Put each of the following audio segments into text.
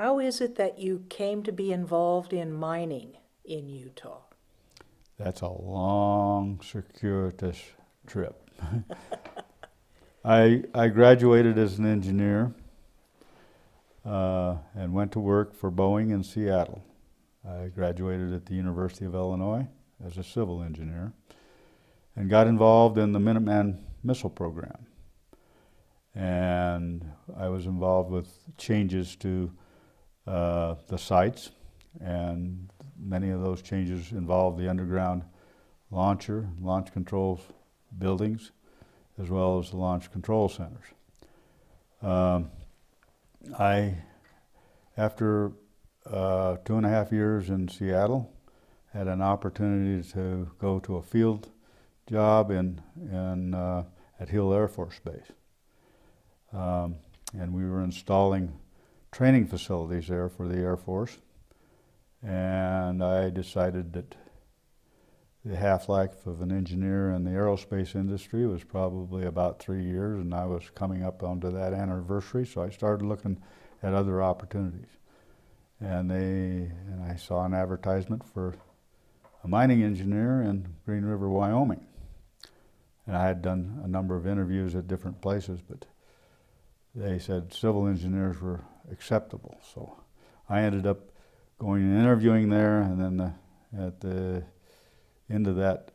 How is it that you came to be involved in mining in Utah? That's a long, circuitous trip. I graduated as an engineer and went to work for Boeing in Seattle. I graduated at the University of Illinois as a civil engineer and got involved in the Minuteman missile program. And I was involved with changes to the sites, and many of those changes involved the underground launcher, launch control buildings, as well as the launch control centers. After 2.5 years in Seattle, had an opportunity to go to a field job at Hill Air Force Base. And we were installing training facilities there for the Air Force. And I decided that the half-life of an engineer in the aerospace industry was probably about 3 years, and I was coming up onto that anniversary, so I started looking at other opportunities. And I saw an advertisement for a mining engineer in Green River, Wyoming. And I had done a number of interviews at different places, but they said civil engineers were acceptable. So I ended up going and interviewing there, and then at the end of that,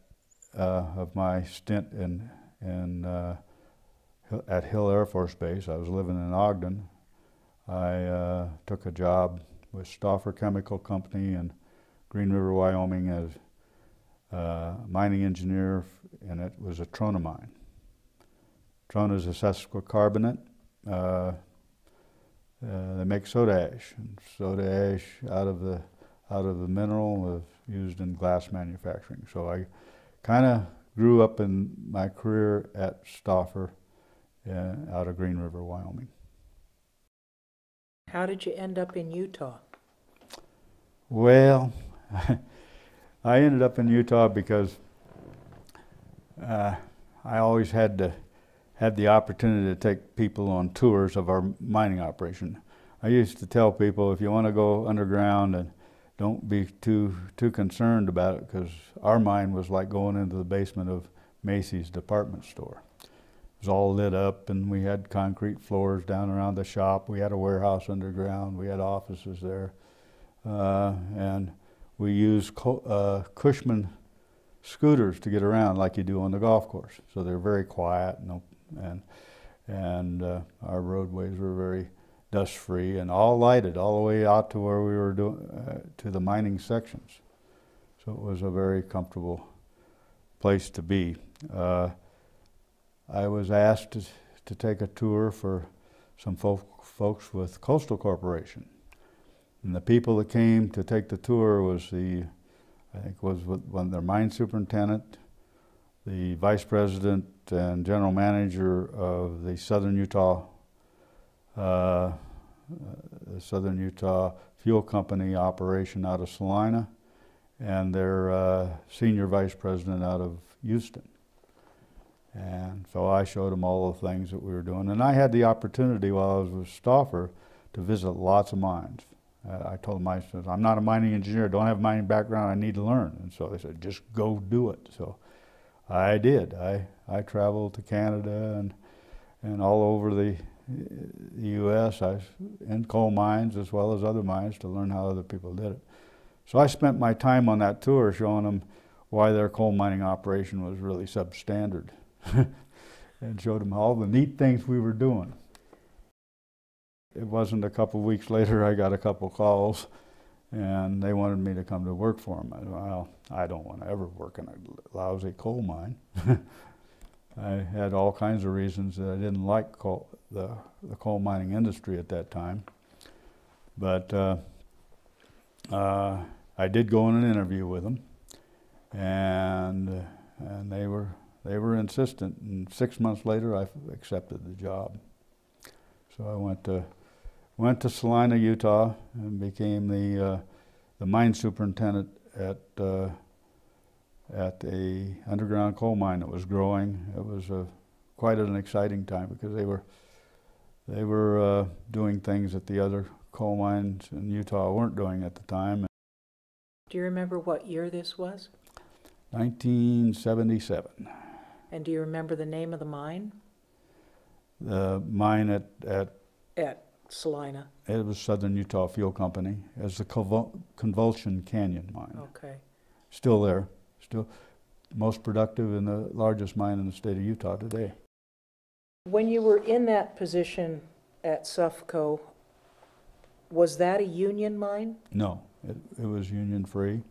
of my stint at Hill Air Force Base, I was living in Ogden, I took a job with Stauffer Chemical Company in Green River, Wyoming as a mining engineer, and it was a trona mine. Trona is a sesquicarbonate. They make soda ash, and soda ash out of the mineral was used in glass manufacturing. So I kind of grew up in my career at Stauffer out of Green River, Wyoming. How did you end up in Utah? Well, I ended up in Utah because I always had the opportunity to take people on tours of our mining operation. I used to tell people, if you want to go underground, and don't be too concerned about it, because our mine was like going into the basement of Macy's department store. It was all lit up, and we had concrete floors down around the shop. We had a warehouse underground. We had offices there. And we used Cushman scooters to get around like you do on the golf course. So they're very quiet, and our roadways were very dust-free and all lighted all the way out to where we were doing to the mining sections. So it was a very comfortable place to be. I was asked to take a tour for some folks with Coastal Corporation, and the people that came to take the tour was their mine superintendent, the vice president and general manager of the Southern Utah Fuel Company operation out of Salina, and their senior vice president out of Houston. And so I showed them all the things that we were doing. And I had the opportunity while I was with Stauffer to visit lots of mines. I told them, I said, I'm not a mining engineer, don't have a mining background, I need to learn. And so they said, just go do it. So I did. I traveled to Canada and all over the U.S. in coal mines as well as other mines to learn how other people did it. So I spent my time on that tour showing them why their coal mining operation was really substandard and showed them all the neat things we were doing. It wasn't a couple of weeks later I got a couple calls and they wanted me to come to work for them. I said, well, I don't want to ever work in a lousy coal mine. I had all kinds of reasons that I didn't like the coal mining industry at that time. But I did go on an interview with them, and they were insistent, and 6 months later I accepted the job. So I went to Salina, Utah, and became the mine superintendent at an underground coal mine that was growing. It was quite an exciting time because they were doing things that the other coal mines in Utah weren't doing at the time. Do you remember what year this was? 1977. And do you remember the name of the mine? The mine at Salina. It was Southern Utah Fuel Company. It was the Convulsion Canyon mine. Okay. Still there. Still most productive and the largest mine in the state of Utah today. When you were in that position at SUFCO, was that a union mine? No, it was union free.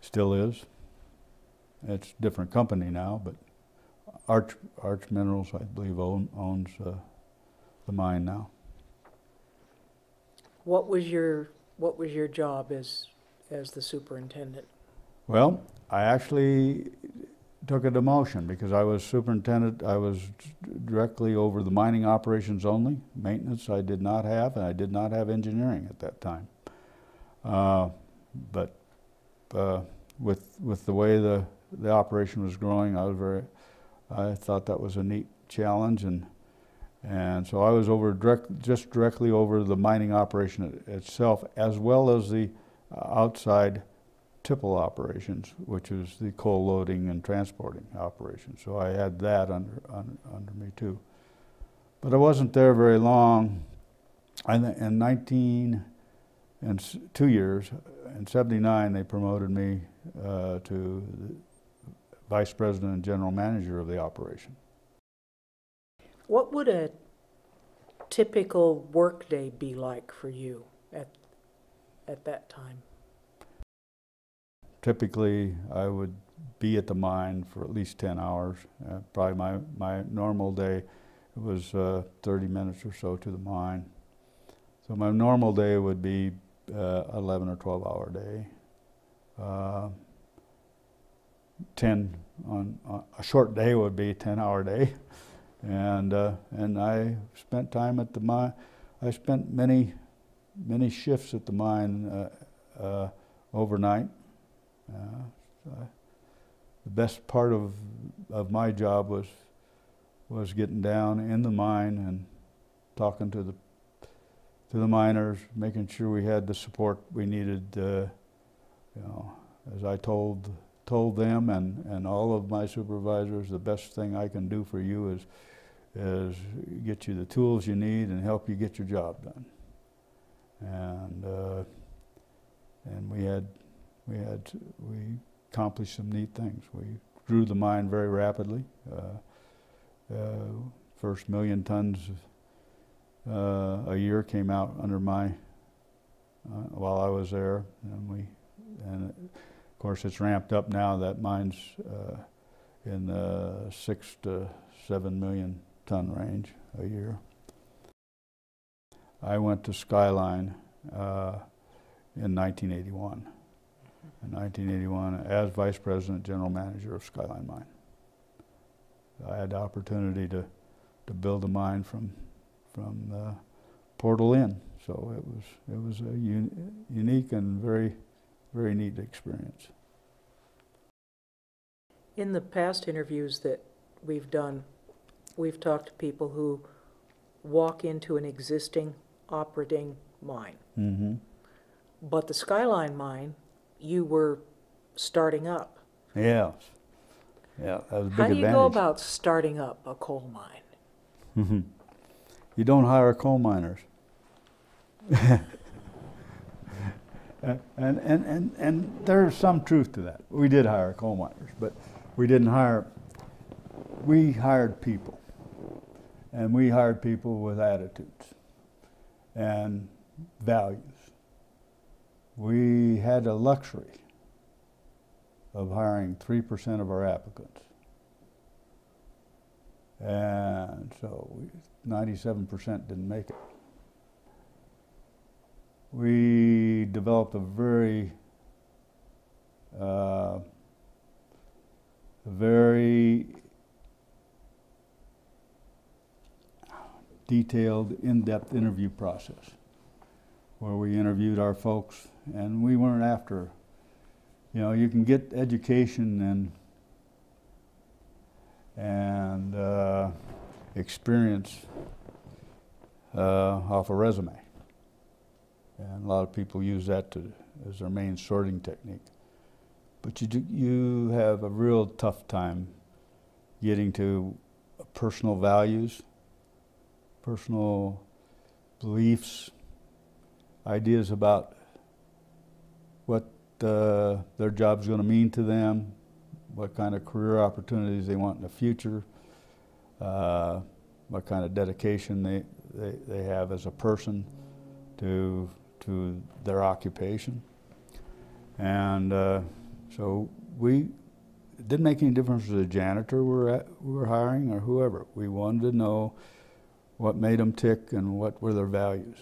Still is. It's a different company now, but Arch Minerals, I believe, owns the mine now. What was your job as the superintendent? Well, I actually took a demotion because I was superintendent. I was directly over the mining operations only. Maintenance I did not have, and I did not have engineering at that time. But with the way the operation was growing, I thought that was a neat challenge, and so I was over directly over the mining operation itself, as well as the outside tipple operations, which was the coal loading and transporting operation. So I had that under me too. But I wasn't there very long. In 79, they promoted me to the vice president and general manager of the operation. What would a typical workday be like for you at that time? Typically, I would be at the mine for at least 10 hours. Probably my normal day was 30 minutes or so to the mine. So my normal day would be 11 or 12-hour day. 10 on a short day would be a 10-hour day, and I spent time at the mine. I spent many shifts at the mine overnight. The best part of my job was getting down in the mine and talking to the miners, making sure we had the support we needed. You know, as I told them and all of my supervisors, the best thing I can do for you is get you the tools you need and help you get your job done. And we accomplished some neat things. We grew the mine very rapidly. First 1 million tons a year came out under my while I was there, and of course, it's ramped up now. That mine's in the 6 to 7 million ton range a year. I went to Skyline in 1981. In 1981, as vice president, general manager of Skyline Mine. I had the opportunity to build a mine from the Portal Inn. So it was a unique and very neat experience. In the past interviews that we've done, we've talked to people who walk into an existing operating mine. Mm-hmm. But the Skyline Mine, you were starting up. Yes. Yeah, that was a big advantage. How do you go about starting up a coal mine? Mm-hmm. You don't hire coal miners. And there's some truth to that. We did hire coal miners, but we hired people. And we hired people with attitudes and values. We had the luxury of hiring 3% of our applicants. And so 97% didn't make it. We developed a very detailed, in-depth interview process where we interviewed our folks, and we weren't after, you know, you can get education and experience off a resume. And a lot of people use that as their main sorting technique. But you have a real tough time getting to personal values, personal beliefs, ideas about what their job's going to mean to them, what kind of career opportunities they want in the future, what kind of dedication they have as a person to their occupation. And so it didn't make any difference to the janitor we were hiring or whoever. We wanted to know what made them tick and what were their values.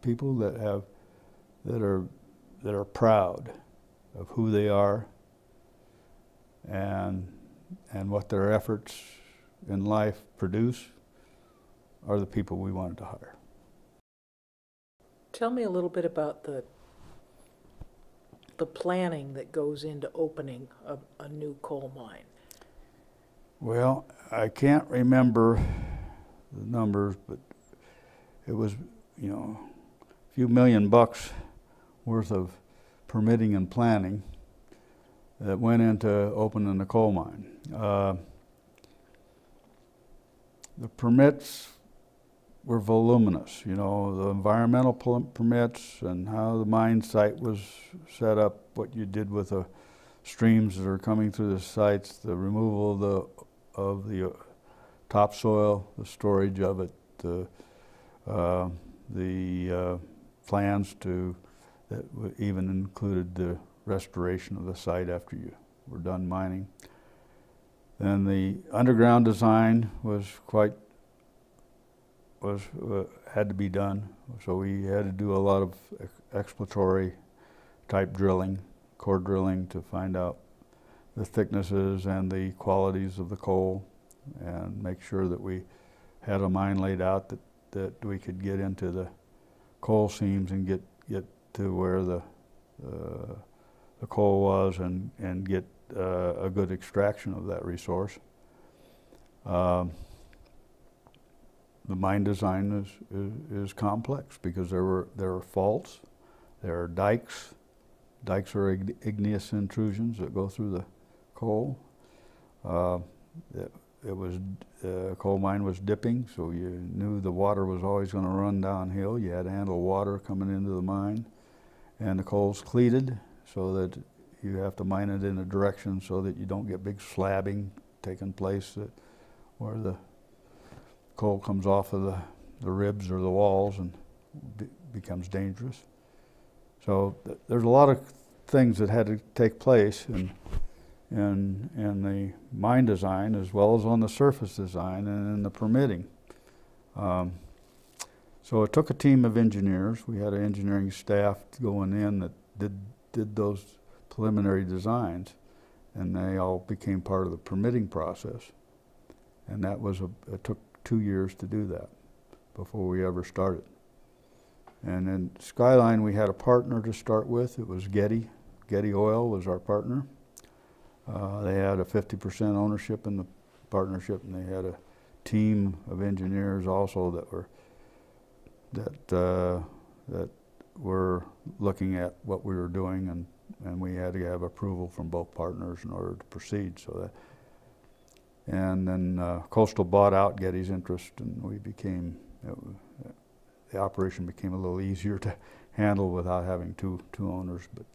People that are proud of who they are and what their efforts in life produce are the people we wanted to hire. Tell me a little bit about the planning that goes into opening a new coal mine. Well, I can't remember the numbers, but it was, a few $1,000,000 worth of permitting and planning that went into opening the coal mine. The permits were voluminous, the environmental permits and how the mine site was set up, what you did with the streams that are coming through the sites, the removal of the topsoil, the storage of it, the plans that even included the restoration of the site after you were done mining. Then the underground design had to be done, so we had to do a lot of exploratory type drilling, core drilling, to find out the thicknesses and the qualities of the coal and make sure that we had a mine laid out that we could get into the coal seams and get to where the coal was and get a good extraction of that resource. The mine design is complex because there are faults, there are dikes. Dikes are igneous intrusions that go through the coal. Coal mine was dipping, so you knew the water was always going to run downhill. You had to handle water coming into the mine, and the coal's cleated so that you have to mine it in a direction so that you don't get big slabbing taking place where the coal comes off of the ribs or the walls and becomes dangerous. So there's a lot of things that had to take place in the mine design as well as on the surface design and in the permitting. So it took a team of engineers. We had an engineering staff going in that did those preliminary designs, and they all became part of the permitting process. And that was it took 2 years to do that before we ever started. And in Skyline, we had a partner to start with. It was Getty. Getty Oil was our partner. They had a 50% ownership in the partnership, and they had a team of engineers also that were looking at what we were doing, and we had to have approval from both partners in order to proceed. And then Coastal bought out Getty's interest, and the operation became a little easier to handle without having two owners. But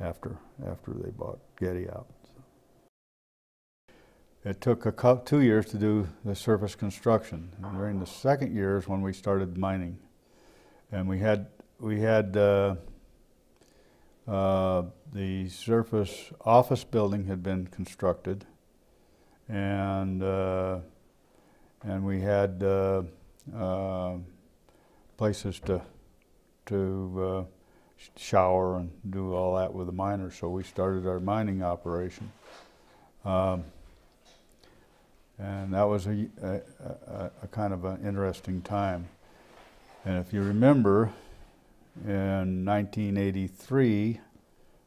after they bought Getty out, so it took 2 years to do the surface construction. And during the second year is when we started mining, and we had the surface office building had been constructed. And we had places to shower and do all that with the miners, so we started our mining operation. And that was a kind of an interesting time. And if you remember, in 1983,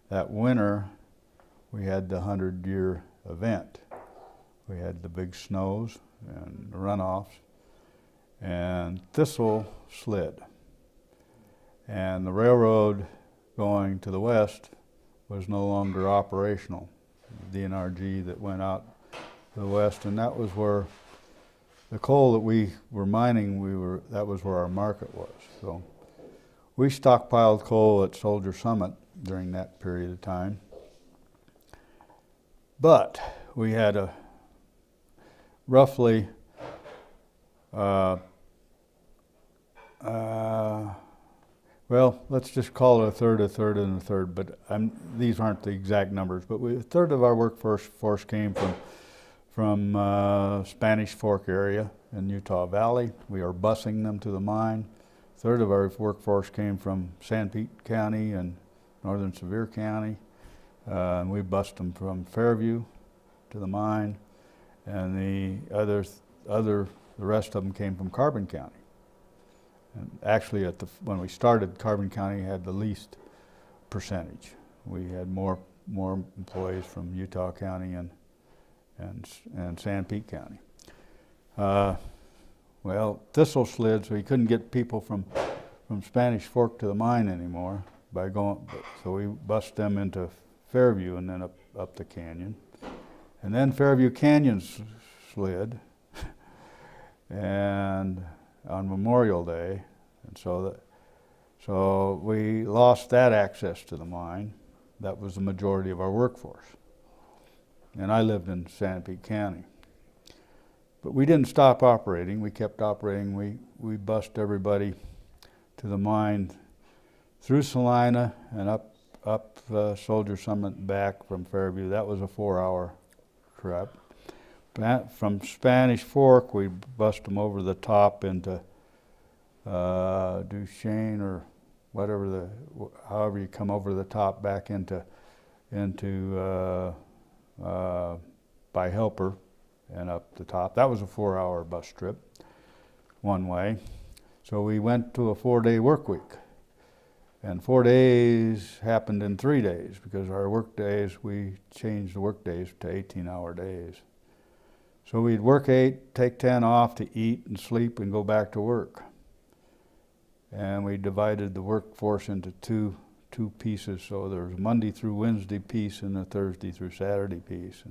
that winter, we had the 100-year event. We had the big snows and runoffs, and Thistle slid. and the railroad going to the west was no longer operational. The D&RG that went out to the west, and that was where the coal that we were mining, that was where our market was. So we stockpiled coal at Soldier Summit during that period of time. But we had a roughly well, let's just call it a third, and a third, but these aren't the exact numbers, but a third of our workforce came from Spanish Fork area in Utah Valley. We are busing them to the mine. A third of our workforce came from San Pete County and northern Sevier County. And we bused them from Fairview to the mine, and the rest of them came from Carbon County. And actually, when we started, Carbon County had the least percentage. We had more employees from Utah County and San Pete County. Well, Thistle slid, so we couldn't get people from Spanish Fork to the mine anymore by going. So we bused them into Fairview and then up the canyon, and then Fairview Canyon slid, and on Memorial Day, and so we lost that access to the mine. That was the majority of our workforce. And I lived in San Pete County. But we didn't stop operating, we kept operating. We bused everybody to the mine through Salina and up Soldier Summit, back from Fairview. That was a 4-hour trip. From Spanish Fork, we bust them over the top into Duchesne, or whatever however you come over the top back into by Helper and up the top. That was a 4-hour bus trip, one way. So we went to a 4-day work week, and 4 days happened in 3 days because our work days, we changed the work days to 18-hour days. So we'd work 8, take 10 off to eat and sleep and go back to work. And we divided the workforce into two pieces. So there was a Monday through Wednesday piece and a Thursday through Saturday piece.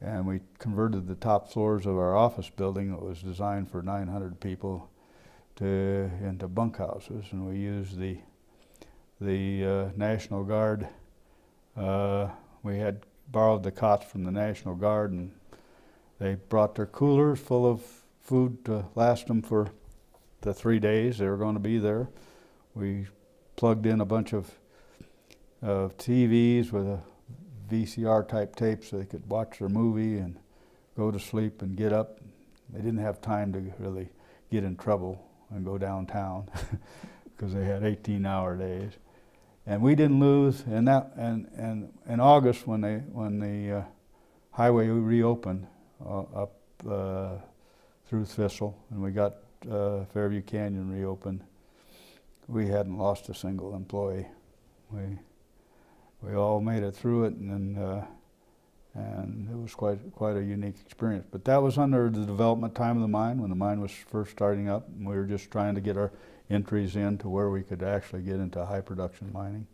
And we converted the top floors of our office building that was designed for 900 people into bunkhouses. And we used the National Guard. We had borrowed the cots from the National Guard, and they brought their coolers full of food to last them for the 3 days they were going to be there. We plugged in a bunch of TVs with VCR type tapes so they could watch their movie and go to sleep and get up. They didn't have time to really get in trouble and go downtown because they had 18-hour days. And we didn't lose. And in August, when the highway reopened, up through Thistle, and we got Fairview Canyon reopened, we hadn't lost a single employee. We all made it through it, and it was quite a unique experience. But that was under the development time of the mine, when the mine was first starting up, and we were just trying to get our entries in to where we could actually get into high production mining.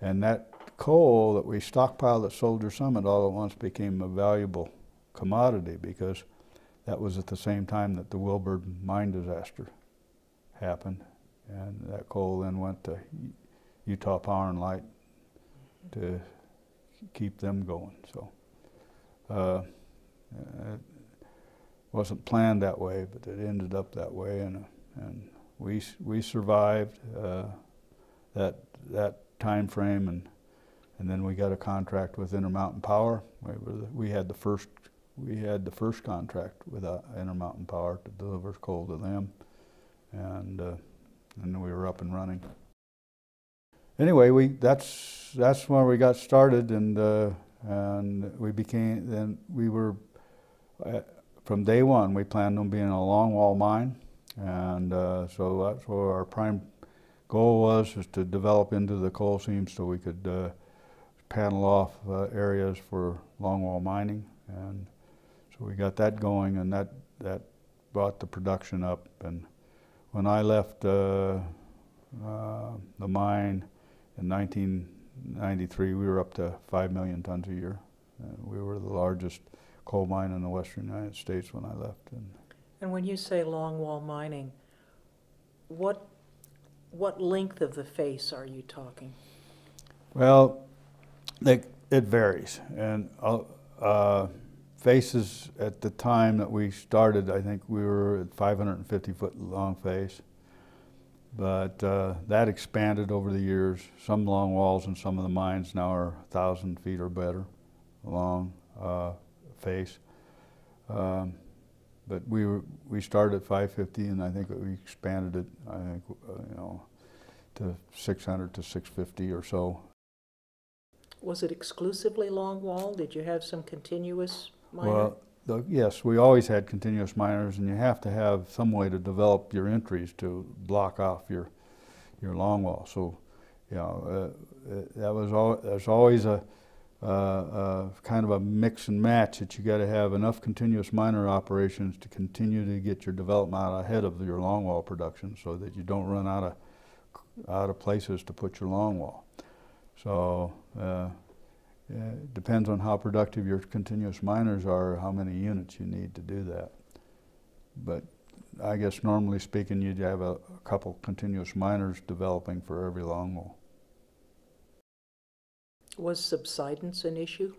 And that coal that we stockpiled at Soldier Summit all at once became a valuable commodity, because that was at the same time that the Wilbur Mine disaster happened, and that coal then went to Utah Power and Light to keep them going. So it wasn't planned that way, but it ended up that way, and we survived that time frame, and then we got a contract with Intermountain Power. We had the first contract with Intermountain Power to deliver coal to them, and we were up and running. Anyway, that's where we got started, and we became. Then we were from day one. We planned on being a long wall mine, and so that's where our prime goal was: is to develop into the coal seam so we could panel off areas for long wall mining. And so we got that going, and that brought the production up. And when I left the mine in 1993, we were up to 5 million tons a year. We were the largest coal mine in the western United States when I left. And when you say longwall mining, what length of the face are you talking? Well, it varies. And faces at the time that we started, I think we were at 550-foot long face. But that expanded over the years. Some long walls and some of the mines now are 1,000 feet or better long face. But we started at 550, and I think we expanded it, I think, you know, to 600 to 650 or so. Was it exclusively long wall? Did you have some continuous miner? Well, yes, we always had continuous miners, and you have to have some way to develop your entries to block off your long wall. So, you know, there's always a kind of a mix and match that you got to have enough continuous miner operations to continue to get your development out ahead of your longwall production, so that you don't run out of places to put your longwall. So it depends on how productive your continuous miners are, how many units you need to do that. But I guess normally speaking, you'd have a couple continuous miners developing for every longwall. Was subsidence an issue?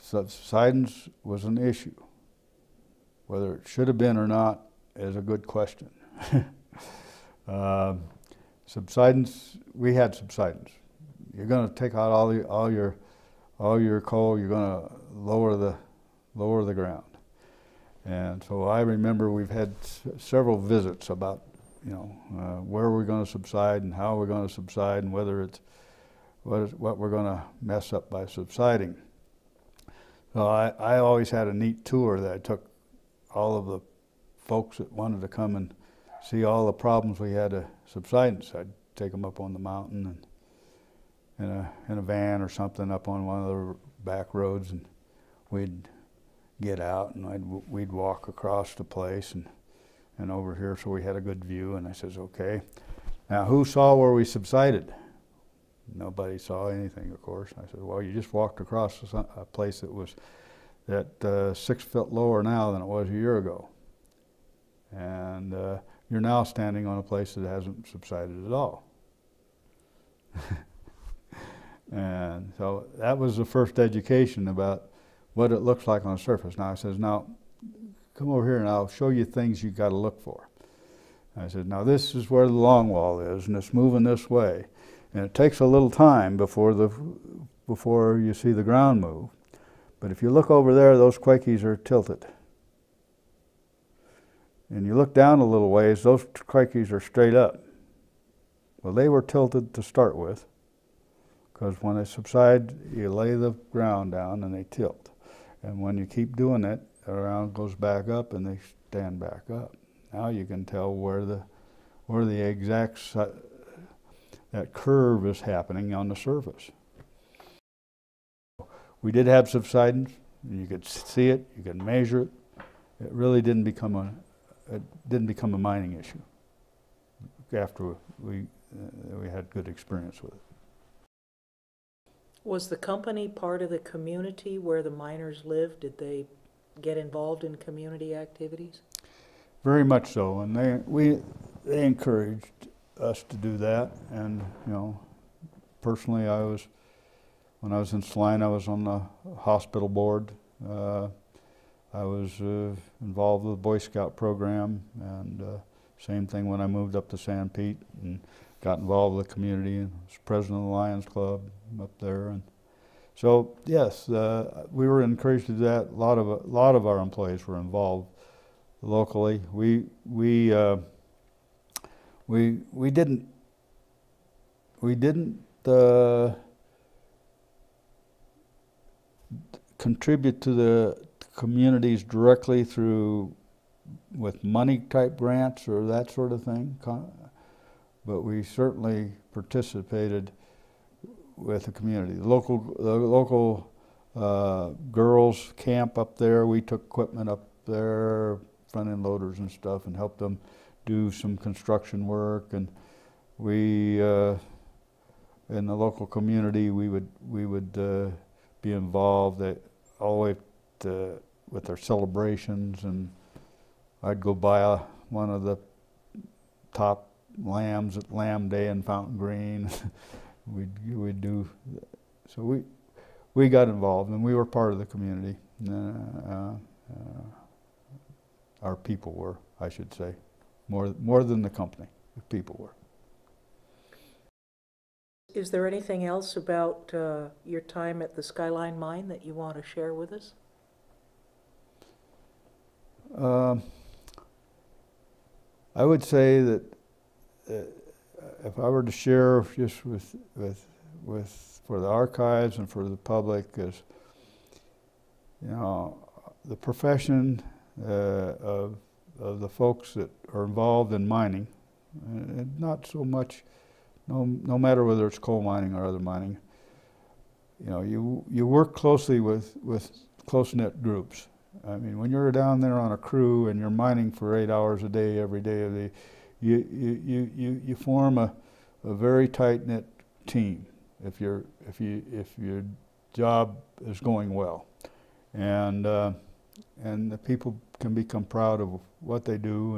Subsidence was an issue. Whether it should have been or not is a good question. Subsidence, we had subsidence. You're going to take out all your coal. You're going to lower the ground. And so I remember we've had several visits about, you know, where we're going to subside and how we're going to subside and whether it's what we're going to mess up by subsiding. So I always had a neat tour that I took all of the folks that wanted to come and see all the problems we had to subsidence. I'd take them up on the mountain and in a van or something up on one of the back roads, and we'd get out and we'd walk across the place and over here, so we had a good view. And I says, okay, now who saw where we subsided? Nobody saw anything, of course. I said, well, you just walked across a place that was 6 feet lower now than it was a year ago. And you're now standing on a place that hasn't subsided at all. And so that was the first education about what it looks like on the surface. Now I says, now come over here and I'll show you things you got to look for. And I said, now this is where the long wall is, and it's moving this way. And it takes a little time before you see the ground move. But if you look over there, those quakies are tilted. And you look down a little ways, those quakies are straight up. Well, they were tilted to start with, because when they subside, you lay the ground down and they tilt. And when you keep doing it, the ground goes back up and they stand back up. Now you can tell where the exact that curve is happening on the surface. We did have subsidence, and you could see it, you could measure it. It really didn't become a mining issue after we had good experience with it. Was the company part of the community where the miners lived? Did they get involved in community activities? Very much so, and they encouraged us to do that. And you know, personally, when I was in Salina, I was on the hospital board. I was involved with the Boy Scout program, and same thing when I moved up to San Pete and got involved with the community, and was president of the Lions Club up there. And so yes, we were encouraged to do that. A lot of our employees were involved locally. We didn't contribute to the communities directly through with money type grants or that sort of thing, but we certainly participated with the community. The local girls camp up there, we took equipment up there, front end loaders and stuff, and helped them do some construction work and we in the local community we would be involved all the way to, with their celebrations, and I'd go buy one of the top lambs at Lamb Day in Fountain Green. we'd do so we got involved, and we were part of the community. Our people were, I should say, more than the company. The people were. Is there anything else about your time at the Skyline Mine that you want to share with us? I would say that if I were to share just with for the archives and for the public is, you know, the profession of the folks that are involved in mining, and not so much, no matter whether it's coal mining or other mining, you know, you work closely with close-knit groups. I mean, when you're down there on a crew and you're mining for 8 hours a day every day of the, you form a very tight-knit team if your job is going well, and the people can become proud of what they do,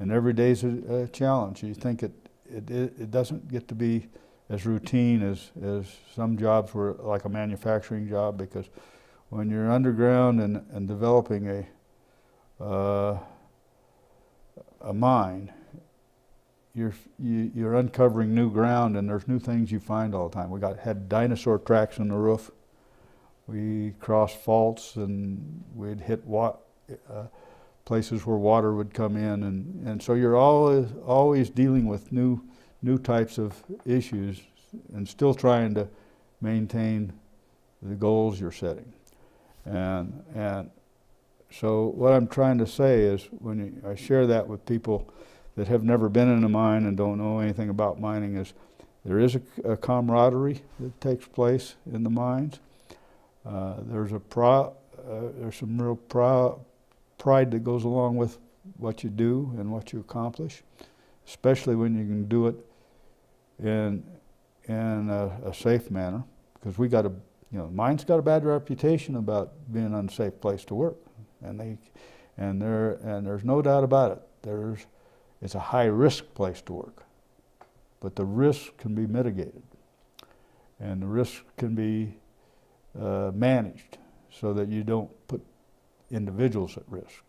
and every day's a challenge. You think it doesn't get to be as routine as some jobs were, like a manufacturing job, because when you're underground and developing a mine, you're uncovering new ground, and there's new things you find all the time. We had dinosaur tracks in the roof. We crossed faults, and we'd hit places where water would come in, and so you're always dealing with new types of issues, and still trying to maintain the goals you're setting. And so what I'm trying to say is, when I share that with people that have never been in a mine and don't know anything about mining, is there is a camaraderie that takes place in the mines. There's some real pride that goes along with what you do and what you accomplish, especially when you can do it in a safe manner, because we got a, you know, mine's got a bad reputation about being an unsafe place to work, and there's no doubt about it. It's a high-risk place to work, but the risk can be mitigated, and the risk can be managed so that you don't put individuals at risk.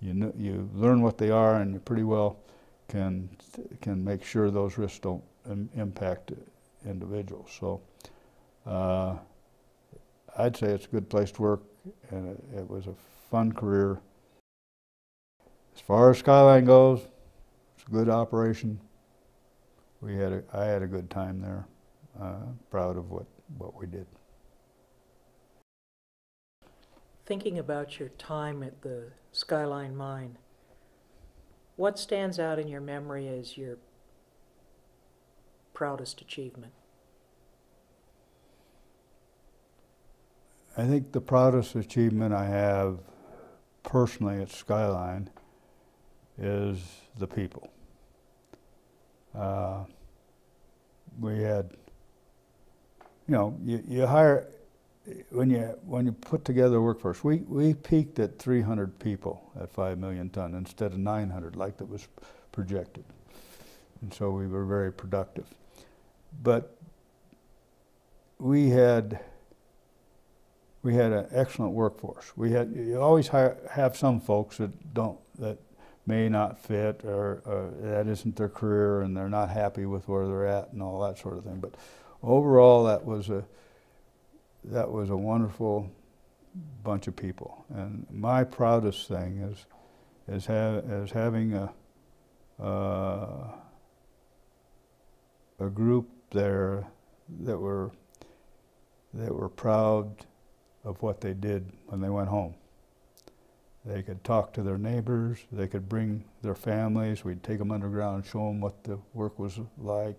You learn what they are, and you pretty well can make sure those risks don't impact individuals. So. I'd say it's a good place to work, and it was a fun career. As far as Skyline goes, it's a good operation. I had a good time there. Proud of what we did. Thinking about your time at the Skyline Mine, what stands out in your memory as your proudest achievement? I think the proudest achievement I have personally at Skyline is the people. We had, you know, you hire, when you put together a workforce, we peaked at 300 people at 5 million ton instead of 900 like that was projected. And so we were very productive. But we had an excellent workforce. You always have some folks that may not fit, or that isn't their career, and they're not happy with where they're at, and all that sort of thing. But overall, that was a wonderful bunch of people. And my proudest thing is having a group there that were proud of what they did when they went home. They could talk to their neighbors, they could bring their families, we'd take them underground and show them what the work was like,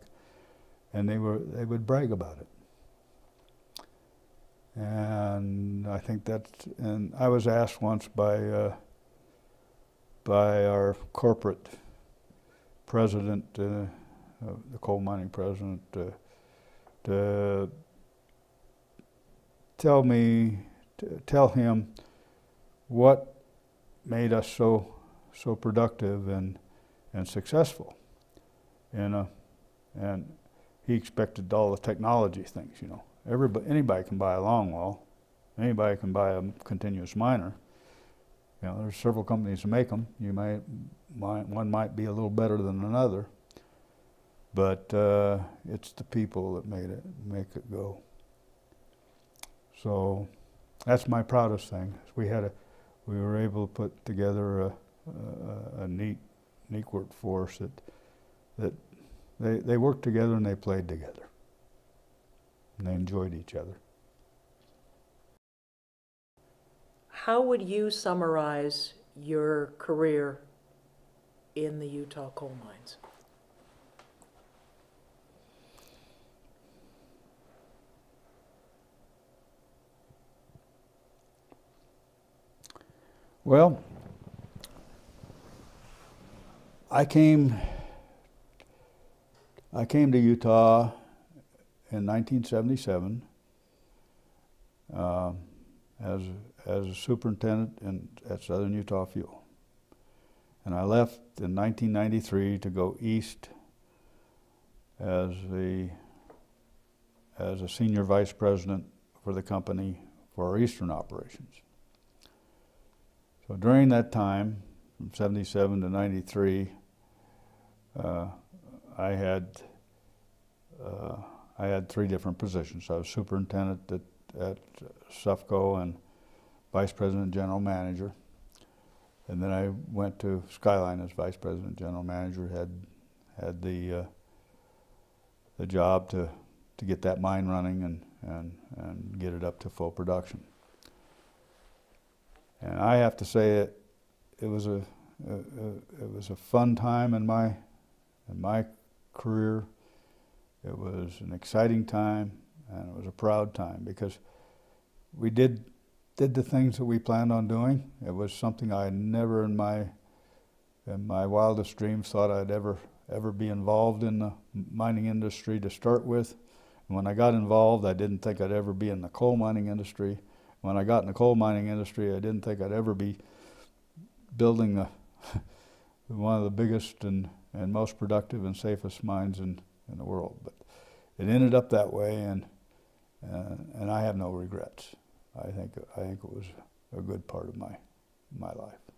and they would brag about it. And I think and I was asked once by our corporate president, the coal mining president, to tell me, tell him what made us so productive and successful, and he expected all the technology things. You know, anybody can buy a longwall, anybody can buy a continuous miner. You know, there's several companies that make them. You might one might be a little better than another, but it's the people that make it go. So that's my proudest thing. We were able to put together a neat workforce that they worked together and they played together. And they enjoyed each other. How would you summarize your career in the Utah coal mines? Well, I came to Utah in 1977 as a superintendent at Southern Utah Fuel, and I left in 1993 to go east as a senior vice president for the company for our eastern operations. So during that time, from 77 to 93, I had three different positions. I was superintendent at SUFCO and vice president and general manager. And then I went to Skyline as vice president and general manager, had the job to get that mine running and get it up to full production. And I have to say that it was a fun time in my career. It was an exciting time, and it was a proud time because we did the things that we planned on doing. It was something I never in my wildest dreams thought I'd ever be involved in the mining industry to start with. And when I got involved, I didn't think I'd ever be in the coal mining industry. When I got in the coal mining industry, I didn't think I'd ever be building one of the biggest and most productive and safest mines in the world. But it ended up that way, and I have no regrets. I think it was a good part of my life.